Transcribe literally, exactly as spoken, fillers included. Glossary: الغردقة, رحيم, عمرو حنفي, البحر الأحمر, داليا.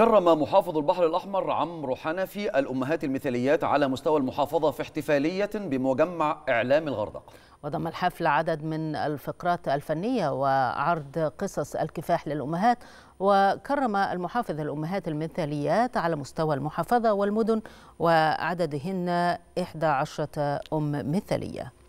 كرم محافظ البحر الأحمر عمرو حنفي الأمهات المثاليات على مستوى المحافظة في احتفالية بمجمع إعلام الغردقة. وضم الحفل عدد من الفقرات الفنية وعرض قصص الكفاح للأمهات. وكرم المحافظ الأمهات المثاليات على مستوى المحافظة والمدن وعددهن إحدى عشرة أم مثالية.